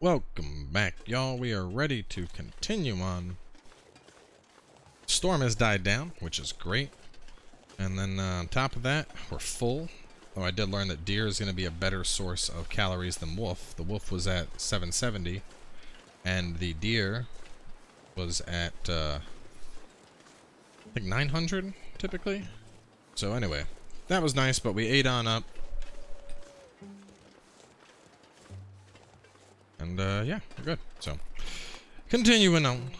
Welcome back, y'all. We are ready to continue on. Storm has died down, which is great. And then on top of that, we're full. Oh, I did learn that deer is going to be a better source of calories than wolf. The wolf was at 770, and the deer was at, I think 900, typically. So anyway, that was nice, but we ate on up. And, yeah, we're good. So, continuing on.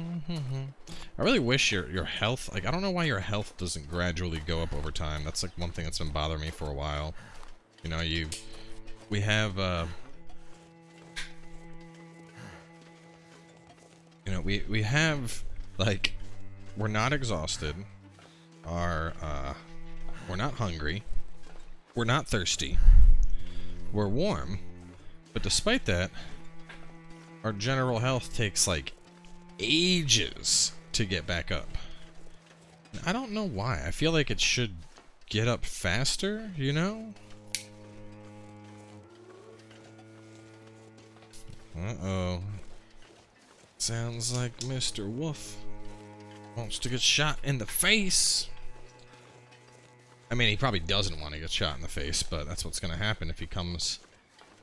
I really wish your health, like, I don't know why your health doesn't gradually go up over time. That's, like, one thing that's been bothering me for a while. You know, we have, you know, we have, like, we're not exhausted. We're not hungry. We're not thirsty. We're warm. But despite that, our general health takes, like, ages to get back up. And I don't know why. I feel like it should get up faster, you know? Uh-oh. Sounds like Mr. Wolf wants to get shot in the face. I mean, he probably doesn't want to get shot in the face, but that's what's going to happen if he comes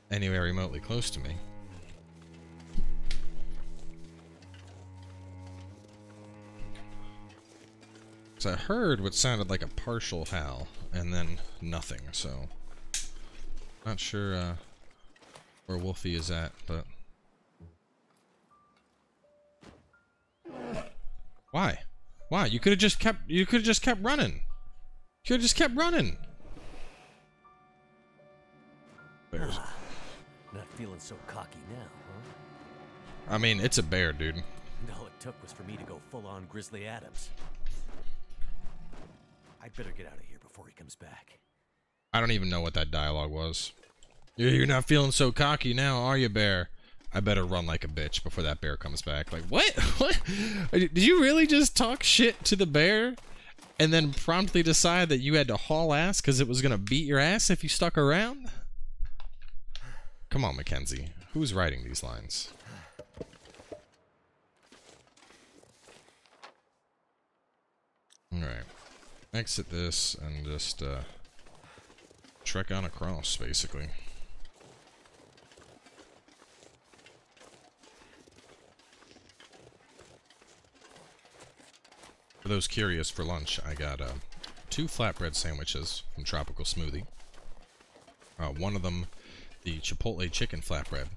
anywhere remotely close to me. So I heard what sounded like a partial howl, and then nothing, so... Not sure where Wolfie is at, but... Why? Why? You could have just kept... You could have just kept running! You could have just kept running! Bears. Not feeling so cocky now, huh? I mean, it's a bear, dude. And all it took was for me to go full-on Grizzly Adams. I'd better get out of here before he comes back. I don't even know what that dialogue was. You're not feeling so cocky now, are you, bear? I better run like a bitch before that bear comes back. Like, what? What? Did you really just talk shit to the bear and then promptly decide that you had to haul ass because it was going to beat your ass if you stuck around? Come on, Mackenzie. Who's writing these lines? Alright. Exit this and just trek on across, basically. For those curious, for lunch, I got 2 flatbread sandwiches from Tropical Smoothie. One of them, the Chipotle Chicken Flatbread,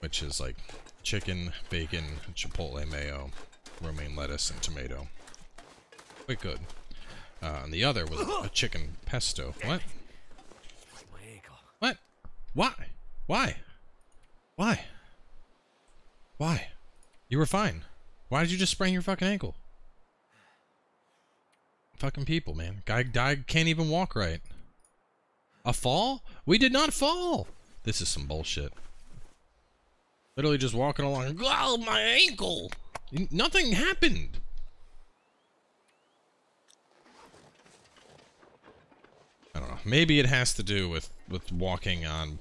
which is like chicken, bacon, chipotle mayo, romaine lettuce, and tomato. Quite good. And the other was a chicken pesto. What? My ankle. What? Why? Why? Why? Why? You were fine. Why did you just sprain your fucking ankle? Fucking people, man. Guy can't even walk right. A fall? We did not fall! This is some bullshit. Literally just walking along. Oh, my ankle! Nothing happened! I don't know. Maybe it has to do with walking on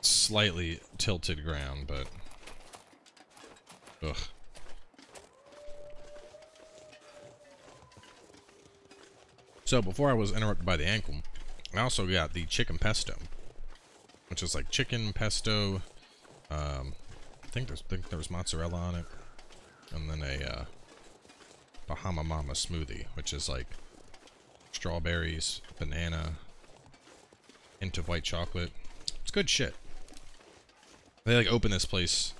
slightly tilted ground, but... Ugh. So, before I was interrupted by the ankle, I also got the chicken pesto. Which is like chicken, pesto, I think there was mozzarella on it. And then a, Bahama Mama smoothie, which is like... strawberries, banana, into white chocolate. It's good shit. They like opened this place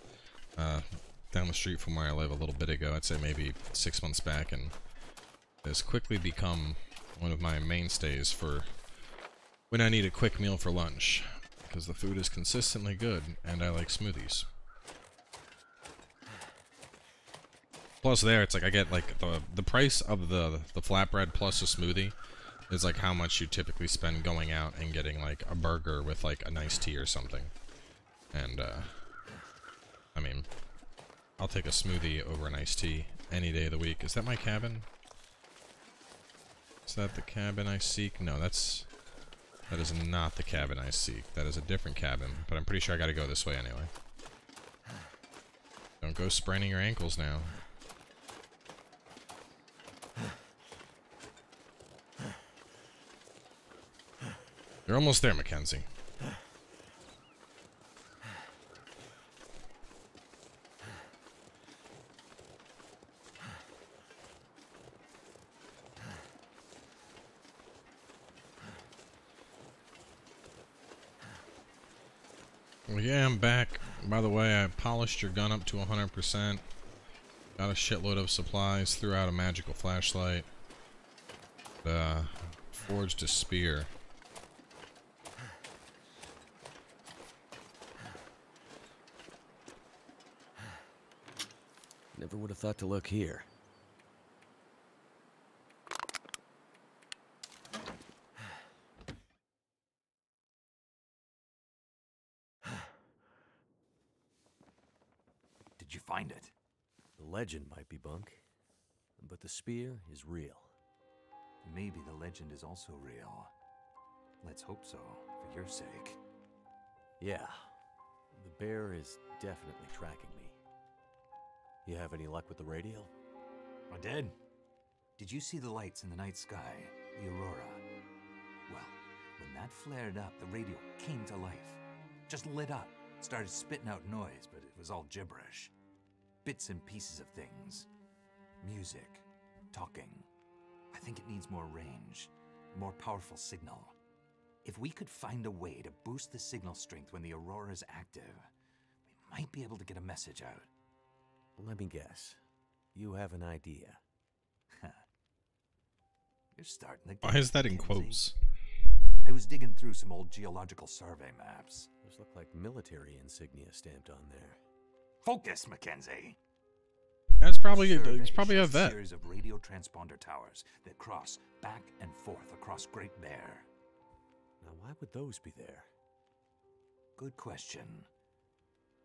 down the street from where I live a little bit ago. I'd say maybe 6 months back, and has quickly become one of my mainstays for when I need a quick meal for lunch, because the food is consistently good and I like smoothies. Plus there, it's like I get like the price of the flatbread plus a smoothie is like how much you typically spend going out and getting like a burger with like a nice tea or something. And I mean, I'll take a smoothie over an iced tea any day of the week. Is that my cabin? Is that the cabin I seek? No, that's That is not the cabin I seek. That is a different cabin, but I'm pretty sure I gotta go this way anyway. Don't go spraining your ankles now. You're almost there, Mackenzie. Well, yeah, I'm back. By the way, I polished your gun up to 100%. Got a shitload of supplies, threw out a magical flashlight. Forged a spear. Never would have thought to look here. Did you find it? The legend might be bunk, but the spear is real. Maybe the legend is also real. Let's hope so, for your sake. Yeah, the bear is definitely tracking me. You have any luck with the radio? I did. Did you see the lights in the night sky? The Aurora? Well, when that flared up, the radio came to life. Just lit up. Started spitting out noise, but it was all gibberish. Bits and pieces of things. Music. Talking. I think it needs more range. More powerful signal. If we could find a way to boost the signal strength when the Aurora's active, we might be able to get a message out. Let me guess. You have an idea. You're starting to... Why is that in quotes? I was digging through some old geological survey maps. Those look like military insignia stamped on there. Focus, Mackenzie! That's probably... It's probably a vet. Series of radio transponder towers that cross back and forth across Great Bear. Now, why would those be there? Good question.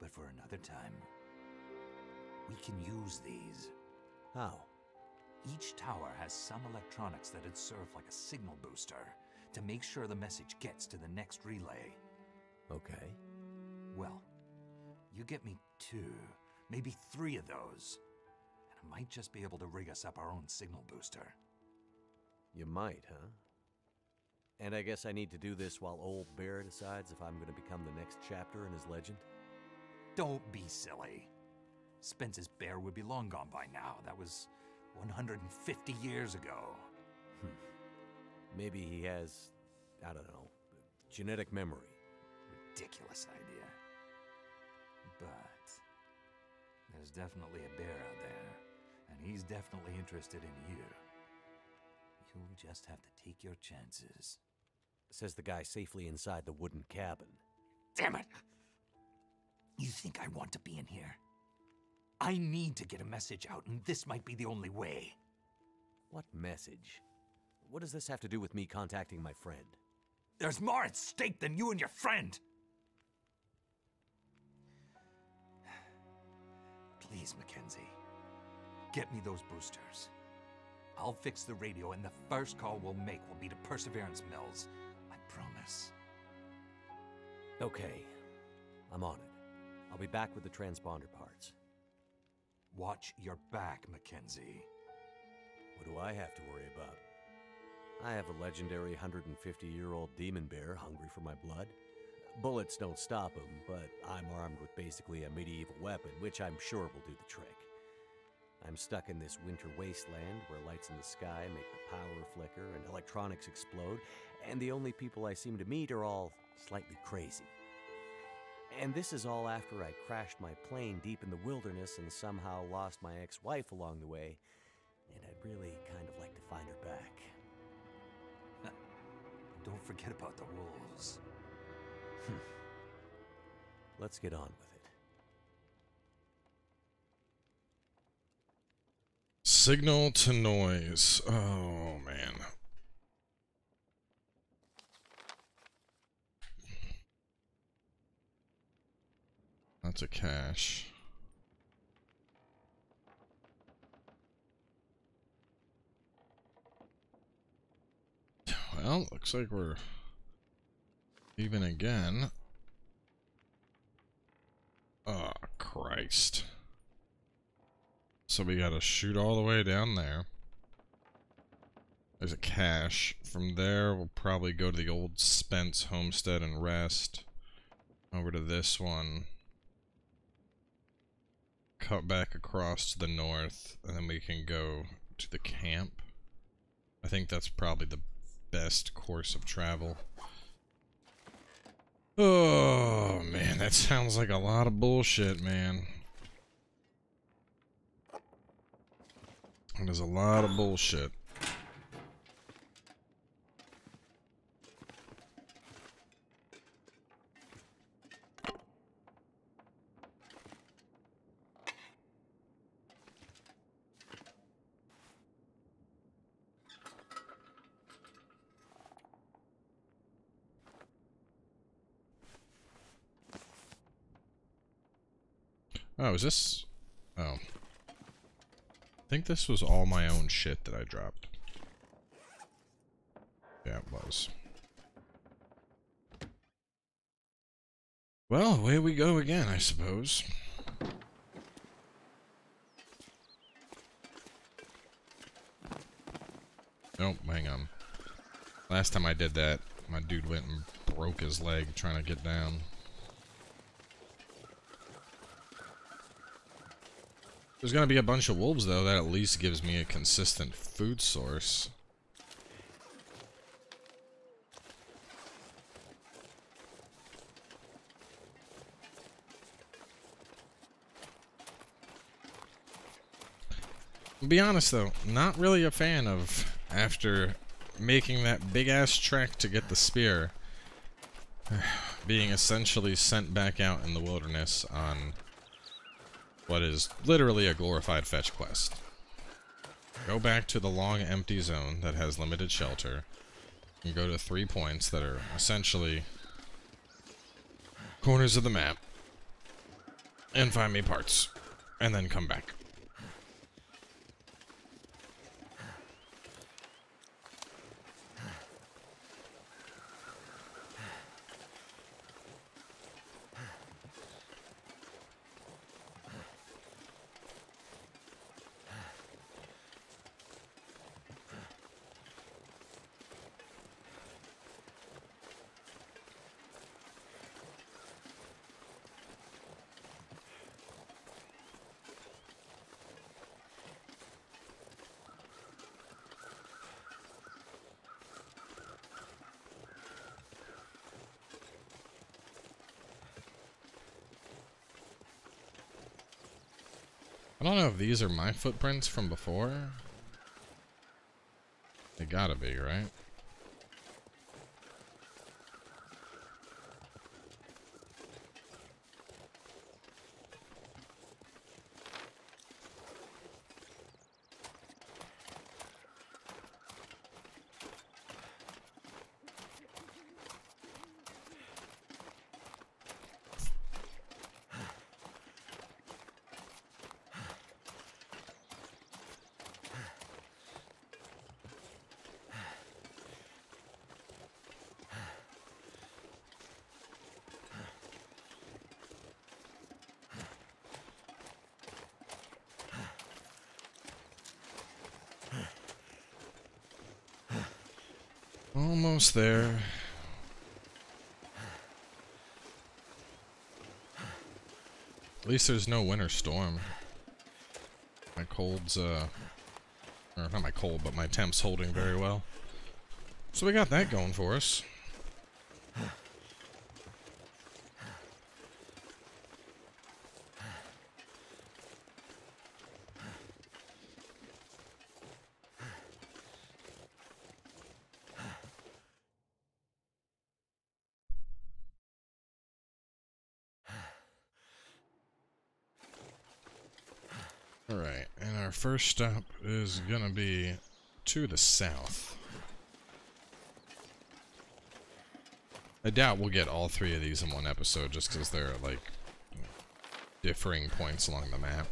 But for another time... We can use these. How? Each tower has some electronics that'd serve like a signal booster to make sure the message gets to the next relay. Okay. Well, you get me two, maybe three of those, and I might just be able to rig us up our own signal booster. You might, huh? And I guess I need to do this while old Bear decides if I'm going to become the next chapter in his legend? Don't be silly. Spence's bear would be long gone by now. That was 150 years ago. Maybe he has, I don't know, genetic memory. Ridiculous idea. But there's definitely a bear out there, and he's definitely interested in you. You'll just have to take your chances. Says the guy safely inside the wooden cabin. Damn it! You think I want to be in here? I need to get a message out, and this might be the only way. What message? What does this have to do with me contacting my friend? There's more at stake than you and your friend! Please, Mackenzie. Get me those boosters. I'll fix the radio, and the first call we'll make will be to Perseverance Mills. I promise. Okay. I'm on it. I'll be back with the transponder parts. Watch your back, Mackenzie. What do I have to worry about? I have a legendary 150-year-old demon bear hungry for my blood. Bullets don't stop him, but I'm armed with basically a medieval weapon, which I'm sure will do the trick. I'm stuck in this winter wasteland where lights in the sky make the power flicker and electronics explode, and the only people I seem to meet are all slightly crazy. And this is all after I crashed my plane deep in the wilderness and somehow lost my ex-wife along the way, and I'd really kind of like to find her back. Don't forget about the wolves. Let's get on with it. Signal to noise. Oh, man. That's a cache. Well, looks like we're Even again. Oh, Christ. So we gotta shoot all the way down there. There's a cache. From there, we'll probably go to the old Spence homestead and rest. Over to this one. Cut back across to the north, and then we can go to the camp. I think that's probably the best course of travel. Oh, man, that sounds like a lot of bullshit, man. That is a lot of bullshit. Oh, is this... oh. I think this was all my own shit that I dropped. Yeah, it was. Well, away we go again, I suppose. Nope, hang on. Last time I did that, my dude went and broke his leg trying to get down. There's gonna be a bunch of wolves, though. That at least gives me a consistent food source. I'll be honest, though, not really a fan of, after making that big-ass trek to get the spear, being essentially sent back out in the wilderness on... what is literally a glorified fetch quest. Go back to the long empty zone that has limited shelter and go to 3 points that are essentially corners of the map and find me parts and then come back. I don't know if these are my footprints from before. They gotta be, right? Almost there. At least there's no winter storm. My cold's, or not my cold, but my temp's holding very well. So we got that going for us. Alright, and our first stop is gonna be to the south. I doubt we'll get all three of these in one episode just because they're like differing points along the map.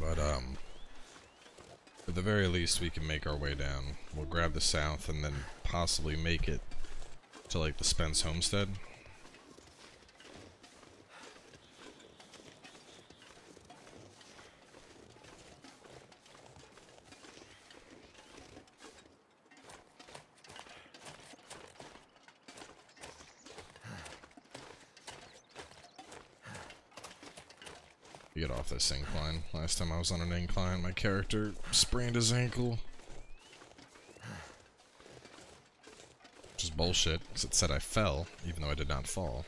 But at the very least we can make our way down. We'll grab the south and then possibly make it to like the Spence homestead. Get off this incline. Last time I was on an incline, my character sprained his ankle. Which is bullshit, because it said I fell, even though I did not fall.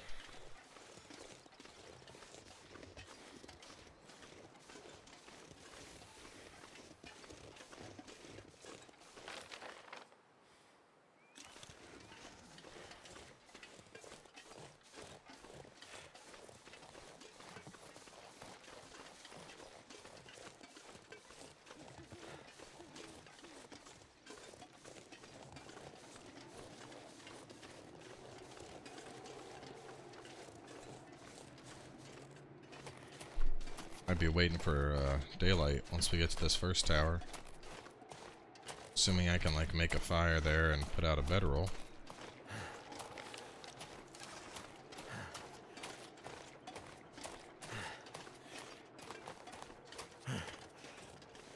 I'd be waiting for daylight once we get to this first tower. Assuming I can like make a fire there and put out a bedroll.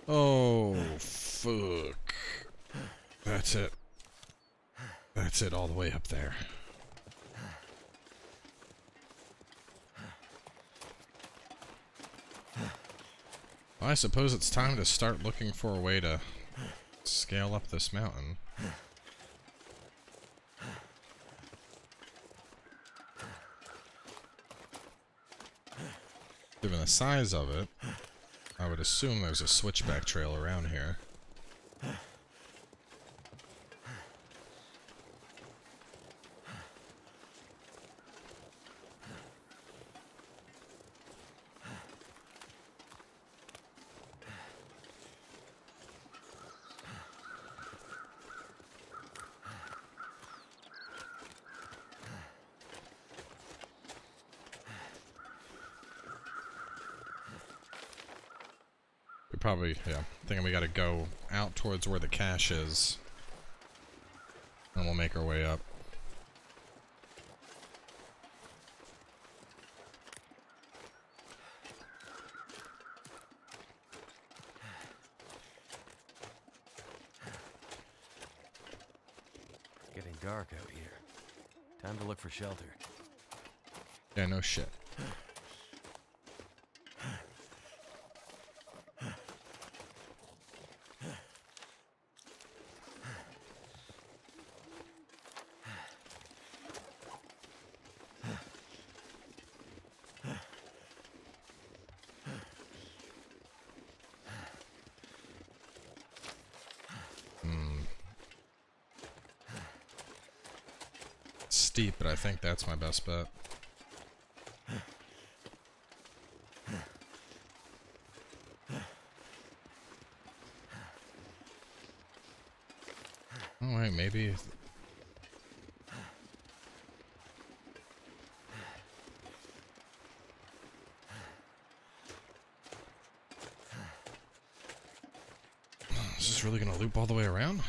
Oh fuck. That's it. That's it all the way up there. Well, I suppose it's time to start looking for a way to scale up this mountain. Given the size of it, I would assume there's a switchback trail around here. Probably, yeah. Thinking we gotta go out towards where the cache is. And we'll make our way up. Getting dark out here. Time to look for shelter. Yeah, no shit. Steep, but I think that's my best bet. Oh wait, maybe... Is this really gonna loop all the way around?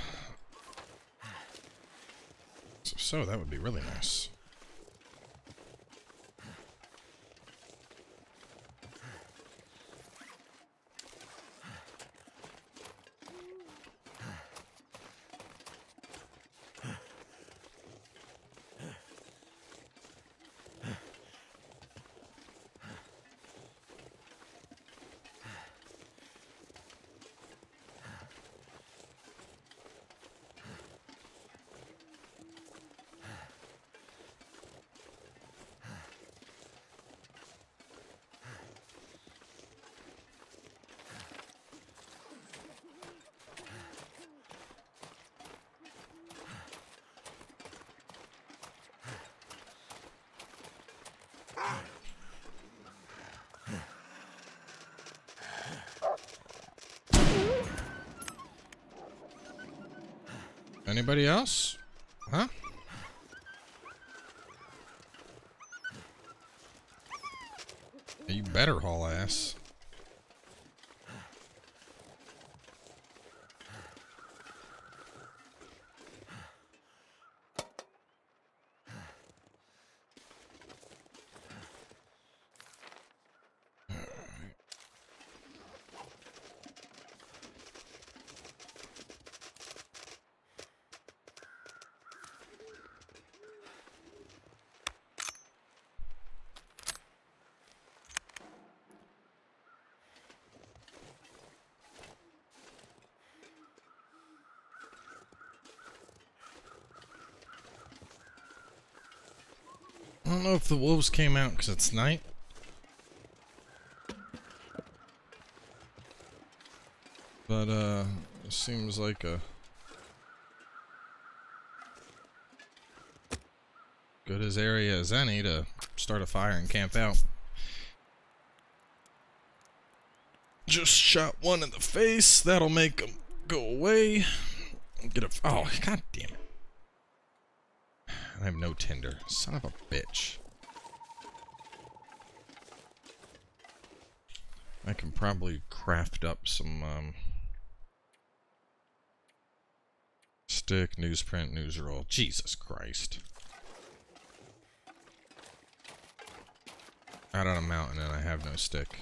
So that would be really nice. Anybody else? Huh? You better haul ass. I don't know if the wolves came out because it's night. But, it seems like a good as area as any to start a fire and camp out. Just shot one in the face. That'll make them go away. Get a... Oh, god damn it. I have no tinder. Son of a bitch. I can probably craft up some stick, newsprint, newsroll. Jesus Christ. Out on a mountain and I have no stick.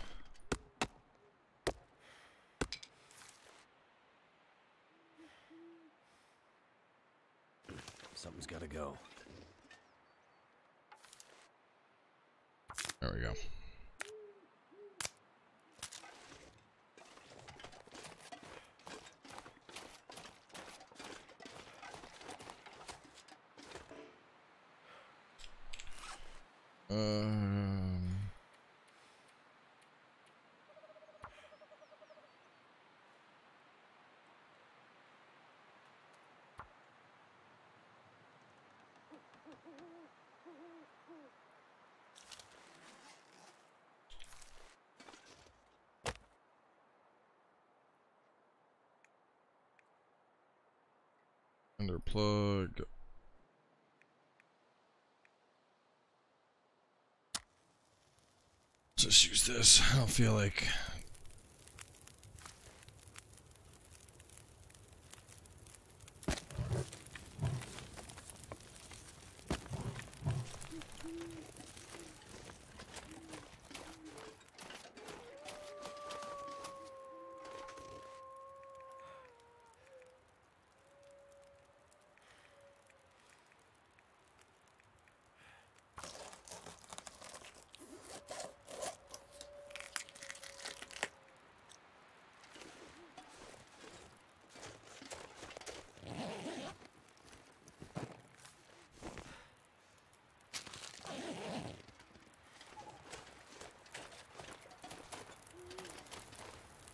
Something's gotta go. There we go. Underplug. Just use this. I don't feel like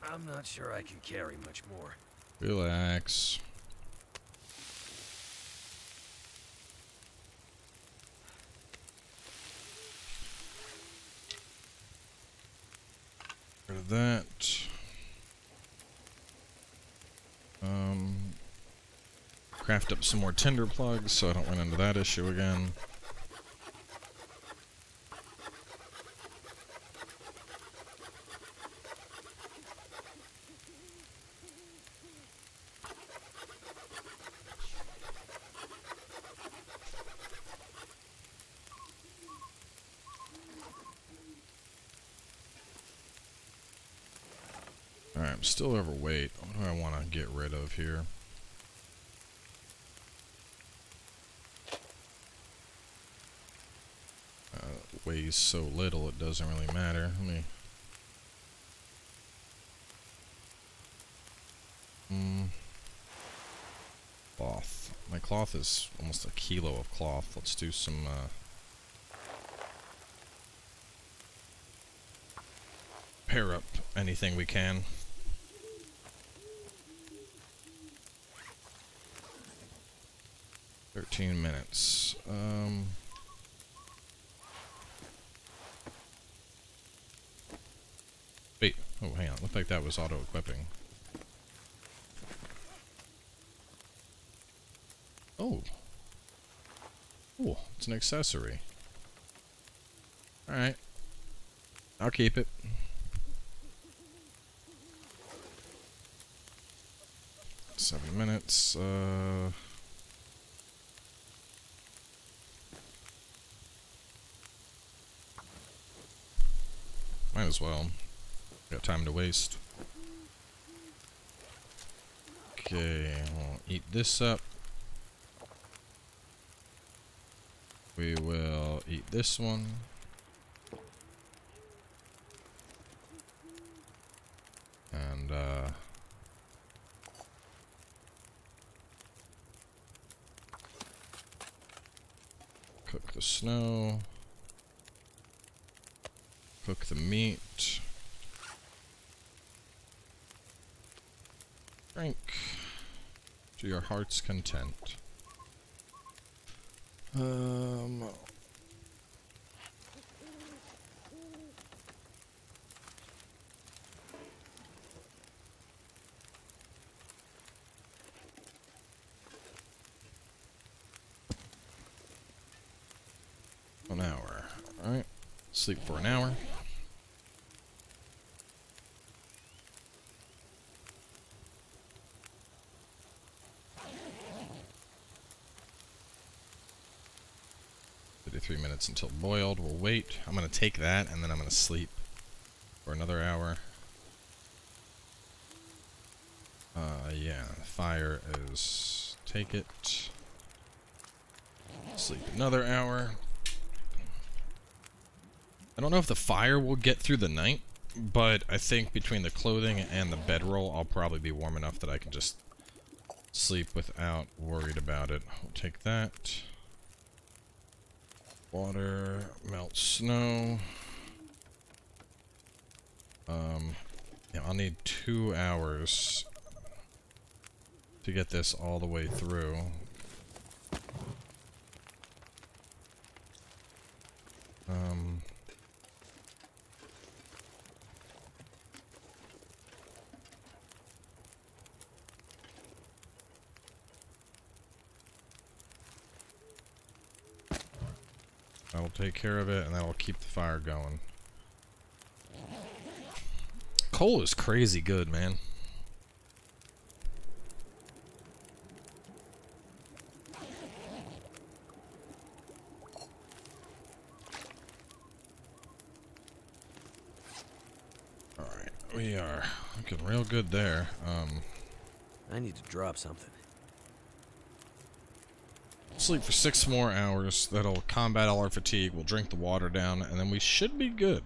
I'm not sure I can carry much more. Relax. Rid of that. Craft up some more tinder plugs so I don't run into that issue again. Still overweight. What do I want to get rid of here? Weighs so little it doesn't really matter. Let me. Cloth. My cloth is almost a kilo of cloth. Let's do some. Pair up anything we can. Minutes. Wait. Oh, hang on. Looked like that was auto-equipping. Oh. Oh, it's an accessory. Alright. I'll keep it. Seven minutes. Might as well. Got time to waste. Okay, we'll eat this up. We will eat this one. And, cook the snow. Cook the meat. Drink to your heart's content. An hour. Alright. Sleep for an hour. Until boiled. We'll wait. I'm going to take that and then I'm going to sleep for another hour. Yeah. Fire is... take it. Sleep another hour. I don't know if the fire will get through the night, but I think between the clothing and the bedroll, I'll probably be warm enough that I can just sleep without worried about it. We'll take that. Water, melt snow. Yeah, I'll need 2 hours to get this all the way through. Take care of it, and that'll keep the fire going. Coal is crazy good, man. Alright, we are looking real good there. I need to drop something. Sleep for 6 more hours. That'll combat all our fatigue. We'll drink the water down, and then we should be good.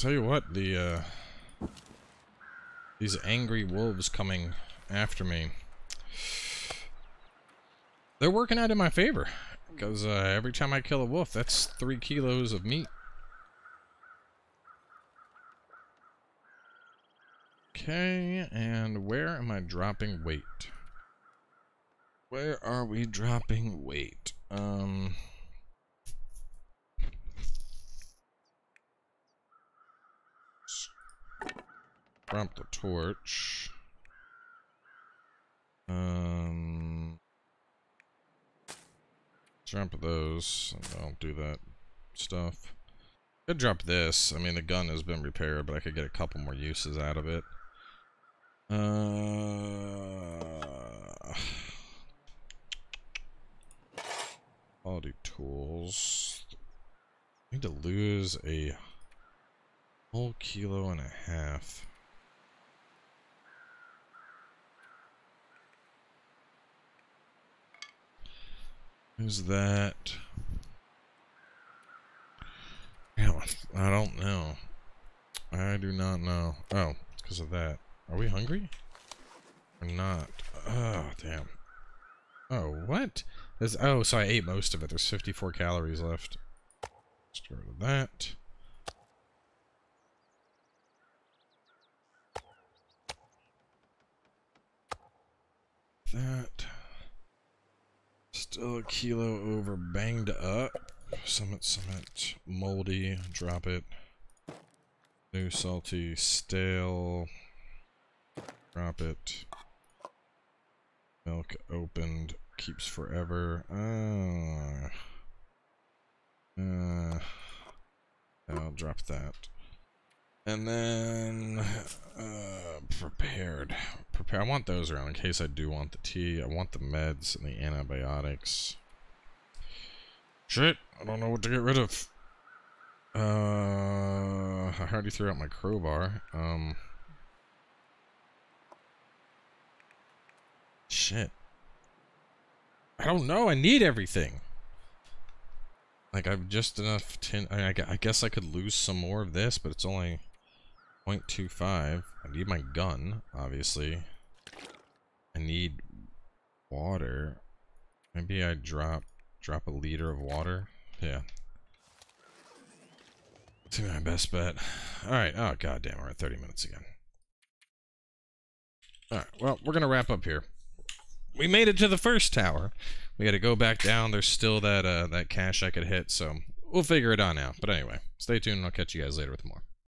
Tell you what, the these angry wolves coming after me, they're working out in my favor, because every time I kill a wolf, that's 3 kilos of meat. Okay, and where am I dropping weight? Where are we dropping weight? Drop the torch. Drop those. I'll do that stuff. Could drop this. I mean, the gun has been repaired, but I could get a couple more uses out of it. I'll do tools. I need to lose a whole 1.5 kg. Who's that? I don't know. I do not know. Oh, it's because of that. Are we hungry? Or not? Oh, damn. Oh, what? There's, oh, so I ate most of it. There's 54 calories left. Let's get rid of that. That. Still a kilo over, banged up. Summit, moldy, drop it. New, salty, stale. Drop it. Milk opened, keeps forever. I'll drop that. And then prepared. I want those around in case I do want the tea. I want the meds and the antibiotics. Shit, I don't know what to get rid of. I already threw out my crowbar. Shit. I don't know, I need everything. Like, I've just enough tin. I guess I could lose some more of this, but it's only 0.25. I need my gun, obviously. I need water. Maybe I drop a liter of water. Yeah. That's my best bet. Alright. Oh, goddamn. We're at 30 minutes again. Alright. Well, we're going to wrap up here. We made it to the first tower. We got to go back down. There's still that that cache I could hit, so we'll figure it out now. But anyway, stay tuned and I'll catch you guys later with more.